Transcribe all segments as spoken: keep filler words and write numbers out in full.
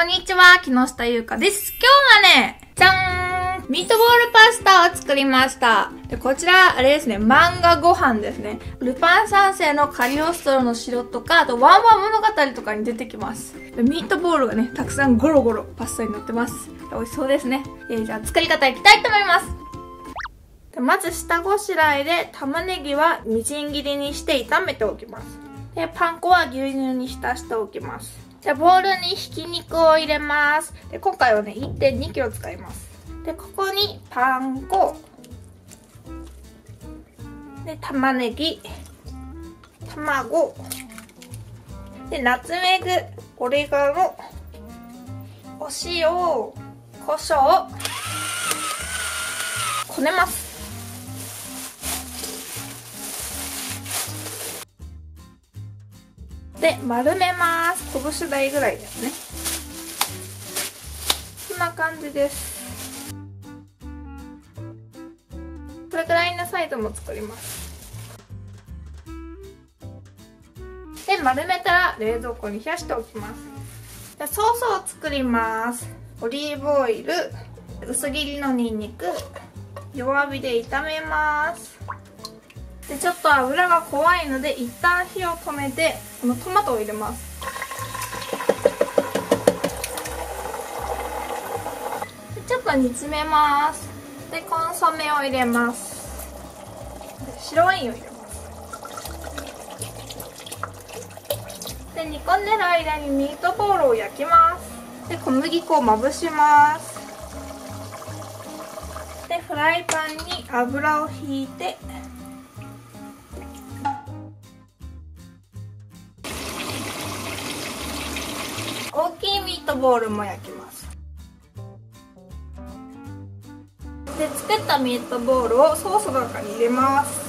こんにちは、木下優香です。今日はね、じゃーん！ミートボールパスタを作りました。で、こちら、あれですね、漫画ご飯ですね。ルパン三世のカリオストロの城とか、あとワンワン物語とかに出てきます。で、ミートボールがね、たくさんゴロゴロパスタになってます。美味しそうですね。えー、じゃあ作り方いきたいと思います。で、まず下ごしらえで玉ねぎはみじん切りにして炒めておきます。で、パン粉は牛乳に浸しておきます。で、ボウルにひき肉を入れます。で、今回はね、いってんにキロ使います。で、ここにパン粉。で、玉ねぎ。卵。で、ナツメグ。オレガノ。お塩。胡椒。こねます。で、丸めます。拳大ぐらいですね。こんな感じです。これくらいのサイズも作ります。で、丸めたら冷蔵庫に冷やしておきます。で、ソースを作ります。オリーブオイル、薄切りのにんにく、弱火で炒めます。で、ちょっと油が怖いので一旦火を止めてこのトマトを入れます。で、ちょっと煮詰めます。で、コンソメを入れます。で、白ワインを入れます。で、煮込んでる間にミートボールを焼きます。で、小麦粉をまぶします。で、フライパンに油をひいて大きいミートボールも焼きます。で、作ったミートボールをソースの中に入れます。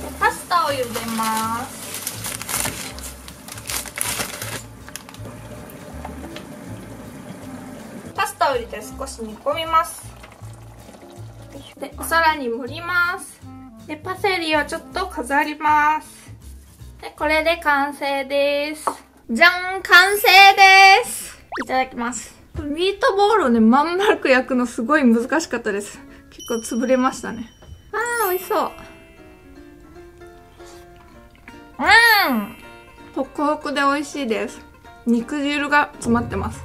で、パスタを茹でます。パスタを入れて少し煮込みます。で、お皿に盛ります。で、パセリをちょっと飾ります。で、これで完成です。じゃん、完成です。いただきます。ミートボールをね、まん丸く焼くのすごい難しかったです。結構潰れましたね。あー、美味しそう。うん。ホクホクで美味しいです。肉汁が詰まってます。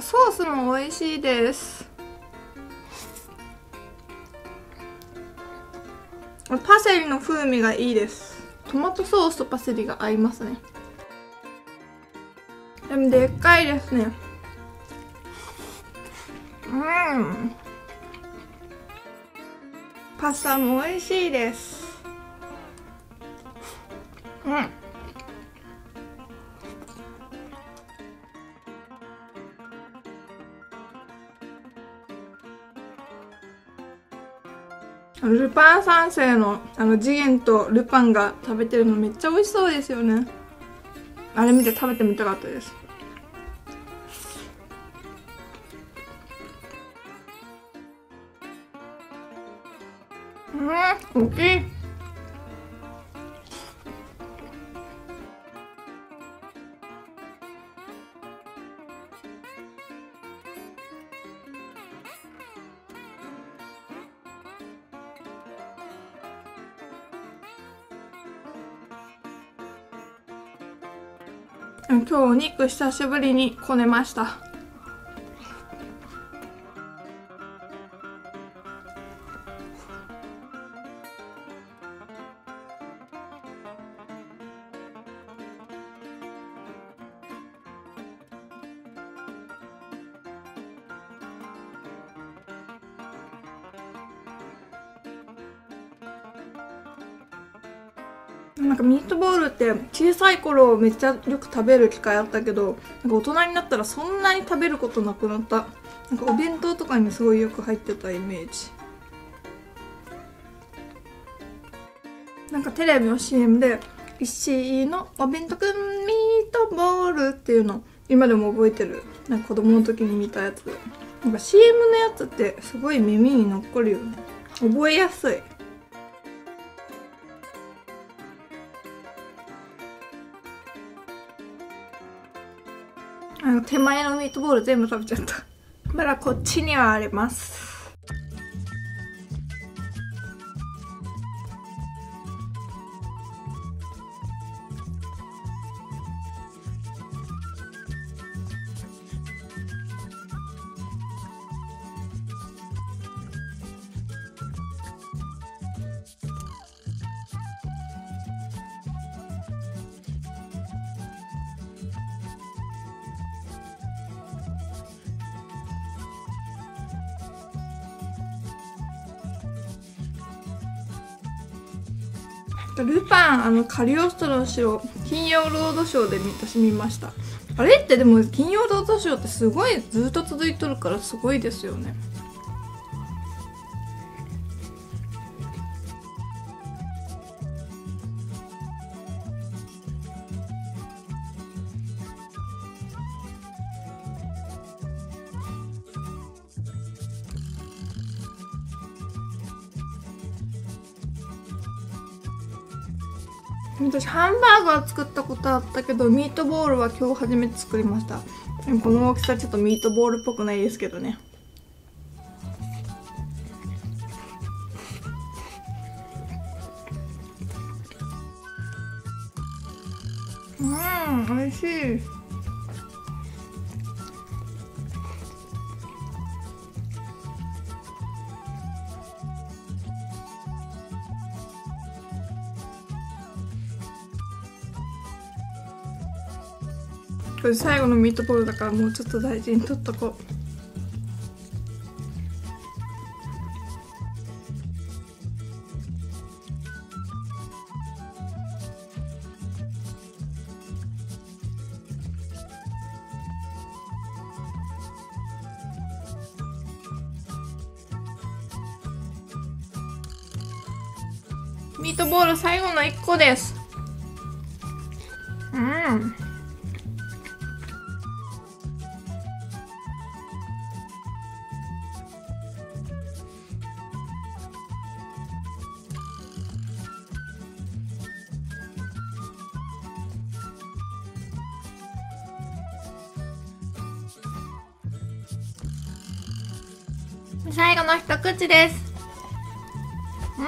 ソースも美味しいです。パセリの風味がいいです。トマトソースとパセリが合いますね。でもでっかいですね。うん。パスタも美味しいです。うん。ルパン三世のあの次元とルパンが食べてるのめっちゃ美味しそうですよね。あれ見て食べてみたかったです。うん、大きい。今日お肉久しぶりにこねました。なんかミートボールって小さい頃めっちゃよく食べる機会あったけど、なんか大人になったらそんなに食べることなくなった。なんかお弁当とかにすごいよく入ってたイメージ。なんかテレビの シーエム で「石井のお弁当くんミートボール」っていうの今でも覚えてる。なんか子供の時に見たやつ。なんか シーエム のやつってすごい耳に残るよね。覚えやすい。あの手前のミートボール全部食べちゃった。まだこっちにはあります。ルパン、あのカリオストロの城、金曜ロードショーで私見ました。あれってでも金曜ロードショーってすごいずっと続いとるからすごいですよね。私ハンバーガー作ったことあったけど、ミートボールは今日初めて作りました。でもこの大きさちょっとミートボールっぽくないですけどね。うん、美味しい。これ最後のミートボールだからもうちょっと大事に取っとこう。ミートボール最後のいっこです。うん。最後の一口です。うん。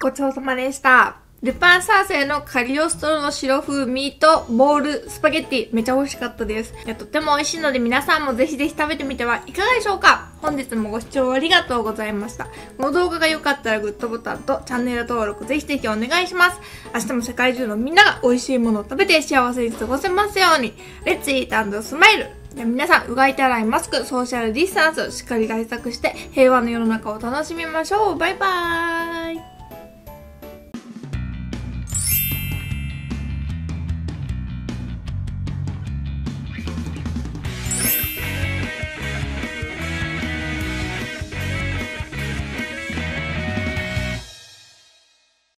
ごちそうさまでした。ルパン三世のカリオストロの城風ミートボールスパゲッティ、めちゃ美味しかったです。いや、とっても美味しいので皆さんもぜひぜひ食べてみてはいかがでしょうか。本日もご視聴ありがとうございました。この動画が良かったらグッドボタンとチャンネル登録ぜひぜひお願いします。明日も世界中のみんなが美味しいものを食べて幸せに過ごせますように。レッツイート&スマイル。皆さん、うがい、手洗い、マスク、ソーシャルディスタンスをしっかり対策して平和の世の中を楽しみましょう。バイバーイ。